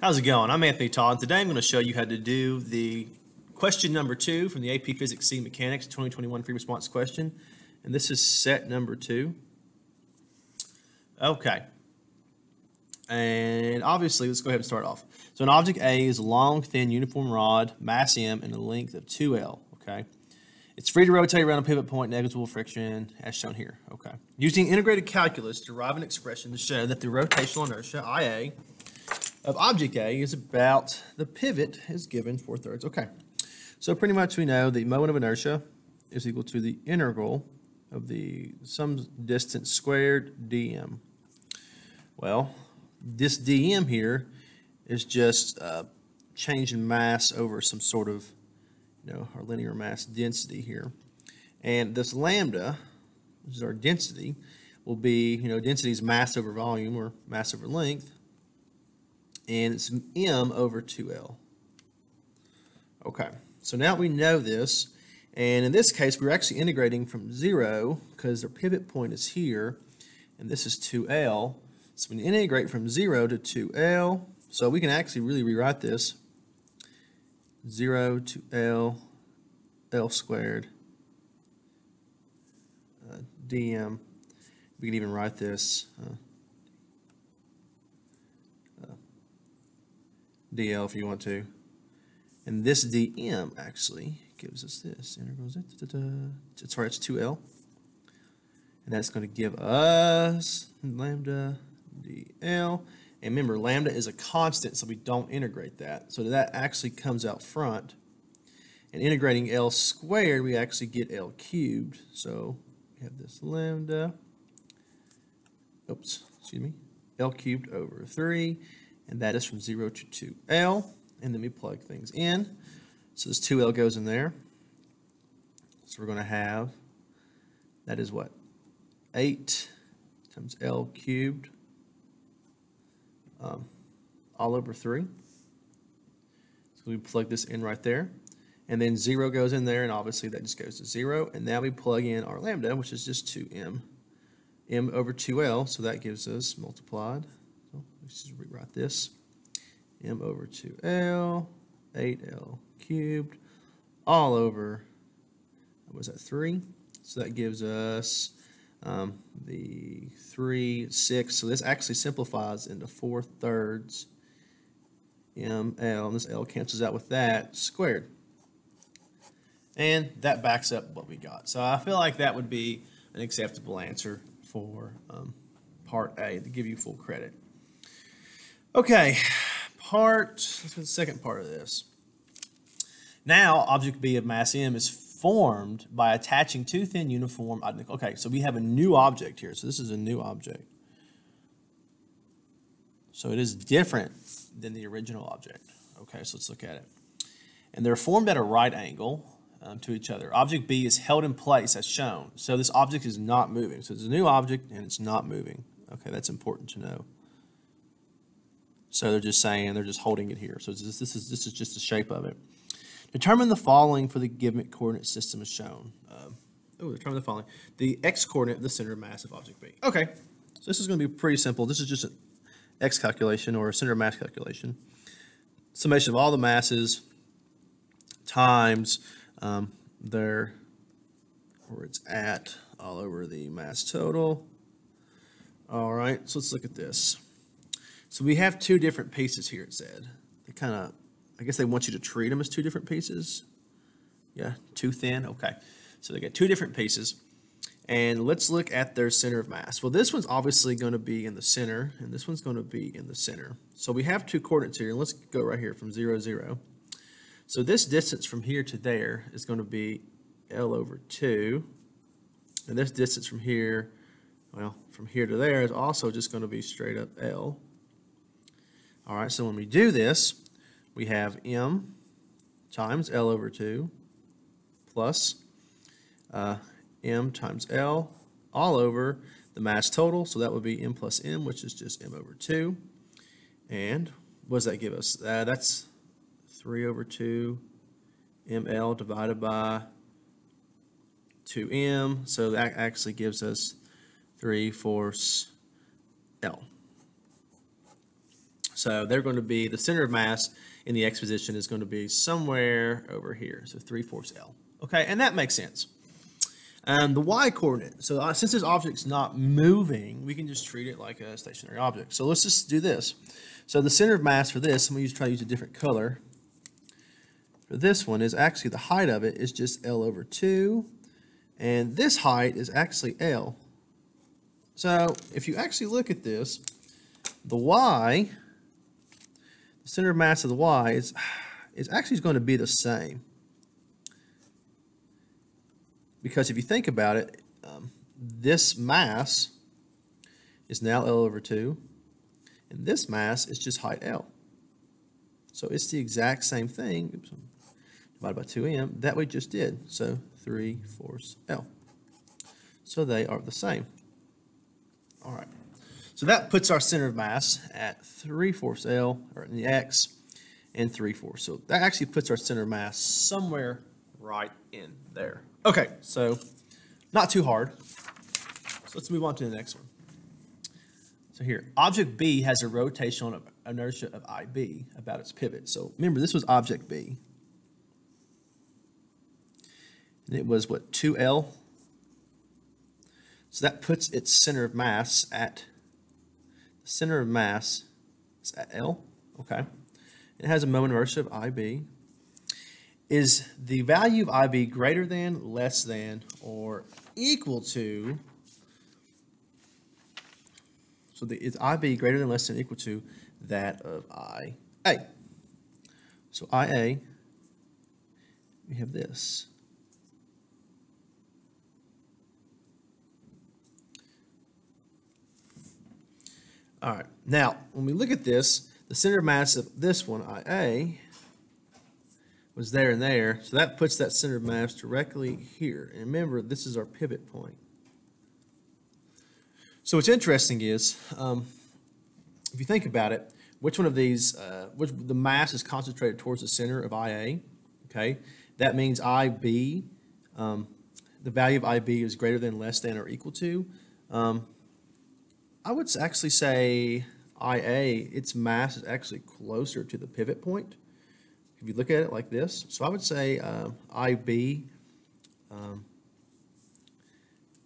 How's it going? I'm Anthony Todd. Today I'm going to show you how to do the question number 2 from the AP Physics C Mechanics 2021 free response question. And this is set number 2. Okay. And obviously, let's go ahead and start off. So an object A is a long, thin, uniform rod, mass M, and a length of 2L. Okay. It's free to rotate around a pivot point, negligible friction, as shown here. Okay. Using integrated calculus, derive an expression to show that the rotational inertia, IA, of object A is about the pivot is given 4/3. Okay, so pretty much we know the moment of inertia is equal to the integral of the some distance squared dm. Well, this dm here is just change in mass over some sort of, you know, our linear mass density here, and this lambda, which is our density, will be, you know, density is mass over volume or mass over length. And it's m over 2l. Okay, so now we know this. And in this case, we're actually integrating from 0 because our pivot point is here. And this is 2l. So we integrate from 0 to 2l. So we can actually really rewrite this. 0 to l, l squared, dm. We can even write this. DL if you want to, and this DM actually gives us this integral. Sorry, it's 2L, and that's going to give us lambda DL. And remember, lambda is a constant, so we don't integrate that. So that actually comes out front. And integrating L squared, we actually get L cubed. So we have this lambda. Oops, excuse me. L cubed over 3. And that is from 0 to 2L. And then we plug things in. So this 2L goes in there. So we're going to have, that is what? 8 times L cubed all over 3. So we plug this in right there. And then 0 goes in there. And obviously that just goes to 0. And now we plug in our lambda, which is just 2M. M over 2L. So that gives us multiplied. Let's just rewrite this. M over 2L, 8L cubed, all over, what was that, 3? So that gives us the 3, 6. So this actually simplifies into 4/3 ML, and this L cancels out with that, squared. And that backs up what we got. So I feel like that would be an acceptable answer for part A, to give you full credit. Okay, let's do the second part of this. Now, object B of mass M is formed by attaching two thin uniform, okay, so we have a new object here. So this is a new object. So it is different than the original object. Okay, so let's look at it. And they're formed at a right angle to each other. Object B is held in place as shown. So this object is not moving. So it's a new object and it's not moving. Okay, that's important to know. So they're just saying, they're just holding it here. So this is just the shape of it. Determine the following for the given coordinate system as shown. Determine the following. The x coordinate, the center of mass of object B. Okay, so this is going to be pretty simple. This is just an x calculation or a center of mass calculation. Summation of all the masses times their, where it's at, all over the mass total. All right, so let's look at this. So we have two different pieces here, it said. They kind of, I guess they want you to treat them as two different pieces. Yeah, too thin, okay. So they got two different pieces. And let's look at their center of mass. Well, this one's obviously going to be in the center, and this one's going to be in the center. So we have two coordinates here. Let's go right here from 0, 0. So this distance from here to there is going to be L over 2. And this distance from here, well, from here to there is also just going to be straight up L. All right, so when we do this, we have m times L over 2 plus m times L all over the mass total. So that would be m plus m, which is just m over 2. And what does that give us? That's 3 over 2 ml divided by 2m. So that actually gives us 3/4 L. So they're going to be, the center of mass in the X position is going to be somewhere over here. So 3/4 L. Okay, and that makes sense. The Y coordinate. So since this object's not moving, we can just treat it like a stationary object. So let's just do this. So the center of mass for this, I'm going to try to use a different color. For this one is actually the height of it is just L/2. And this height is actually L. So if you actually look at this, the Y, the center of mass of the Y is actually going to be the same. Because if you think about it, this mass is now L/2, and this mass is just height L. So it's the exact same thing. Oops, divided by 2m, that we just did. So 3/4 L. So they are the same. All right. So that puts our center of mass at 3/4 L, or in the X, and 3/4. So that actually puts our center of mass somewhere right in there. Okay, so not too hard. So let's move on to the next one. So here, object B has a rotational inertia of IB about its pivot. So remember, this was object B. And it was, what, 2L? So that puts its center of mass at, the center of mass is at L, okay? It has a moment of inertia of IB. Is the value of IB greater than, less than, or equal to, so is IB greater than, less than, or equal to that of IA. So IA, we have this. All right, now, when we look at this, the center of mass of this one, IA, was there and there, so that puts that center of mass directly here. And remember, this is our pivot point. So what's interesting is, if you think about it, which one of these, which the mass is concentrated towards the center of IA, okay? That means IB, the value of IB is greater than, less than, or equal to. I would actually say IA, its mass is actually closer to the pivot point. If you look at it like this, so I would say IB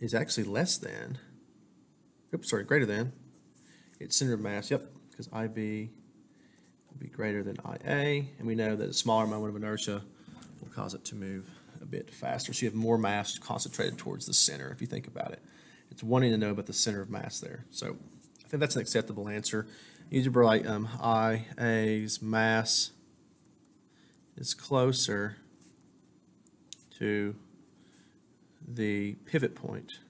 is actually less than, oops, sorry, greater than its center of mass, yep, because IB will be greater than IA, and we know that a smaller moment of inertia will cause it to move a bit faster, so you have more mass concentrated towards the center, if you think about it. It's wanting to know about the center of mass there, so I think that's an acceptable answer. Usually we're like IA's mass is closer to the pivot point.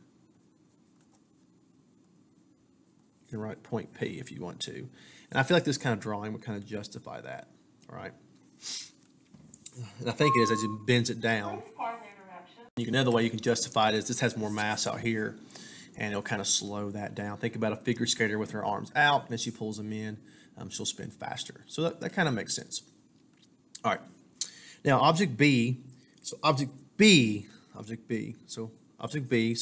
You can write point P if you want to. And I feel like this kind of drawing would kind of justify that, all right? And I think it is as it bends it down. Another way you can justify it is this has more mass out here and it'll kind of slow that down. Think about a figure skater with her arms out, and as she pulls them in, she'll spin faster. So that kind of makes sense. All right. Now, object B, so object B, so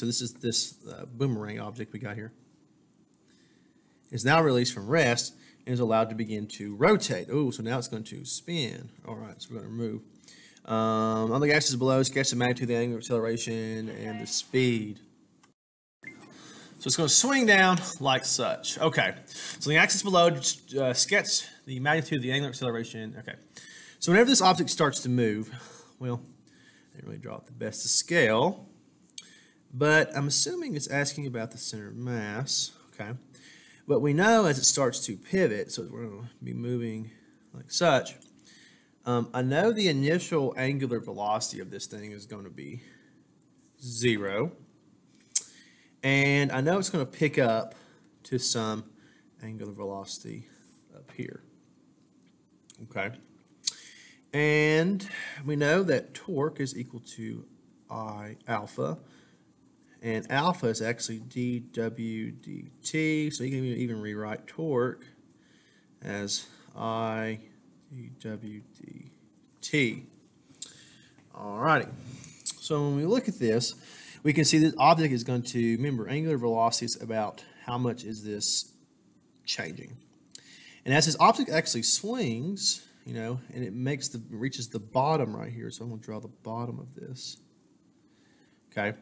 this is this boomerang object we got here, is now released from rest and is allowed to begin to rotate. Oh, so now it's going to spin. All right, so we're going to move. On the axis below, sketch the magnitude, the angular acceleration, and the speed. So it's going to swing down like such. Okay, so the axis below, sketch the magnitude, the angular acceleration. Okay. So whenever this object starts to move, well, I didn't really draw it the best to scale, but I'm assuming it's asking about the center of mass, okay? But we know as it starts to pivot, so we're going to be moving like such, I know the initial angular velocity of this thing is going to be 0, and I know it's going to pick up to some angular velocity up here, okay? And we know that torque is equal to I alpha, and alpha is actually dW/dt, so you can even rewrite torque as I dW/dt. Alrighty, so when we look at this, we can see this object is going to, remember, angular velocity is about how much is this changing. And as his object actually swings, you know, and it makes the, reaches the bottom right here. So I'm going to draw the bottom of this. Okay.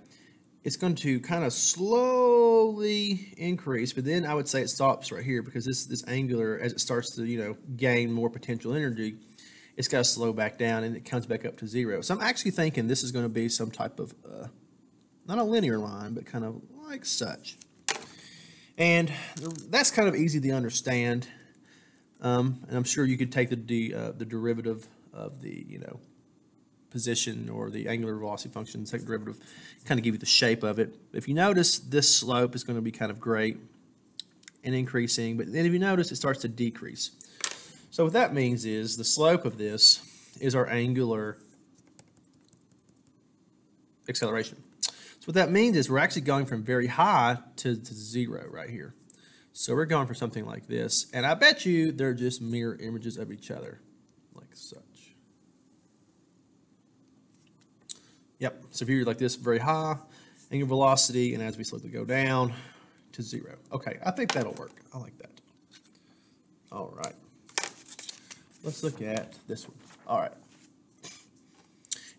It's going to kind of slowly increase, but then I would say it stops right here because this angular, as it starts to, you know, gain more potential energy, it's got to slow back down and it comes back up to zero. So I'm actually thinking this is going to be some type of, not a linear line, but kind of like such. And that's kind of easy to understand. And I'm sure you could take the derivative of the, you know, position or the angular velocity function, second derivative, kind of give you the shape of it. If you notice, this slope is going to be kind of great and increasing, but then if you notice, it starts to decrease. So what that means is the slope of this is our angular acceleration. So what that means is we're actually going from very high to zero right here. So we're going for something like this, and I bet you they're just mirror images of each other, like such. Yep, so if you're like this, very high, angular velocity, and as we slowly go down to zero. Okay, I think that'll work. I like that. All right, let's look at this one. All right,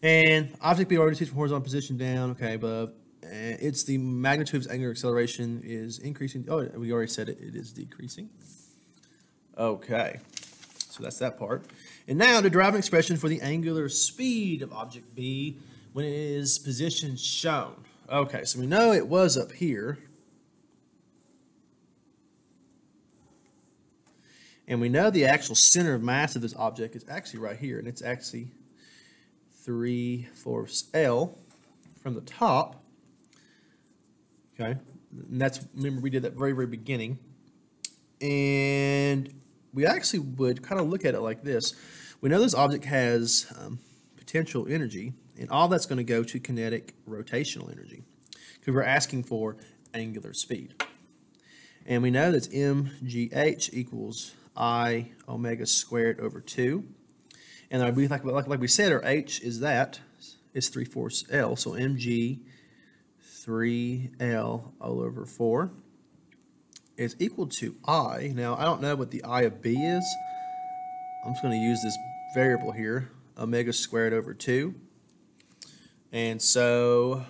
and object being rotated from horizontal position down, okay, above. It's the magnitude of its angular acceleration is increasing. Oh, we already said it, it is decreasing. Okay, so that's that part. And now to derive an expression for the angular speed of object B when it is position shown. Okay, so we know it was up here. And we know the actual center of mass of this object is actually right here, and it's actually 3/4 L from the top. Okay, and that's, remember we did that very, very beginning. And we actually would kind of look at it like this. We know this object has potential energy, and all that's going to go to kinetic rotational energy because we're asking for angular speed. And we know that's mgh equals I omega squared over 2. And like we said, our h is that. It's 3/4 L, so mg 3L all over 4 is equal to I. Now, I don't know what the I of B is. I'm just going to use this variable here, omega squared over 2. And so,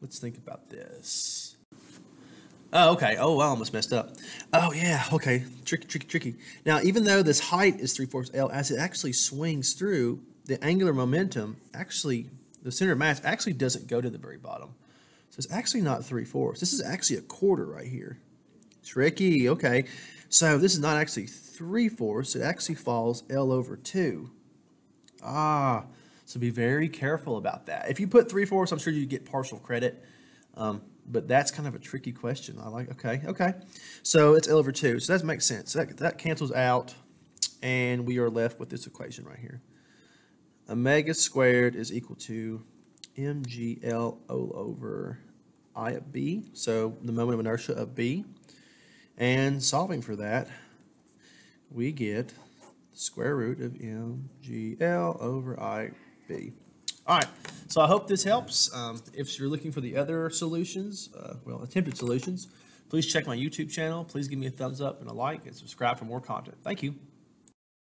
let's think about this. Oh, okay. Oh, I almost messed up. Oh, yeah. Okay. Tricky. Now, even though this height is 3/4 L, as it actually swings through, the angular momentum actually, the center of mass actually doesn't go to the very bottom. So it's actually not 3/4. This is actually a quarter right here. Tricky, okay. So this is not actually 3/4. It actually falls L over 2. Ah, so be very careful about that. If you put 3/4, I'm sure you get partial credit. But that's kind of a tricky question. I like, okay. So it's L over 2. So that makes sense. That cancels out. And we are left with this equation right here. Omega squared is equal to mgl all over I of B, so the moment of inertia of B. And solving for that, we get the square root of mgl over IB. All right, so I hope this helps. If you're looking for the other solutions, well, attempted solutions, please check my YouTube channel. Please give me a thumbs up and a like and subscribe for more content. Thank you.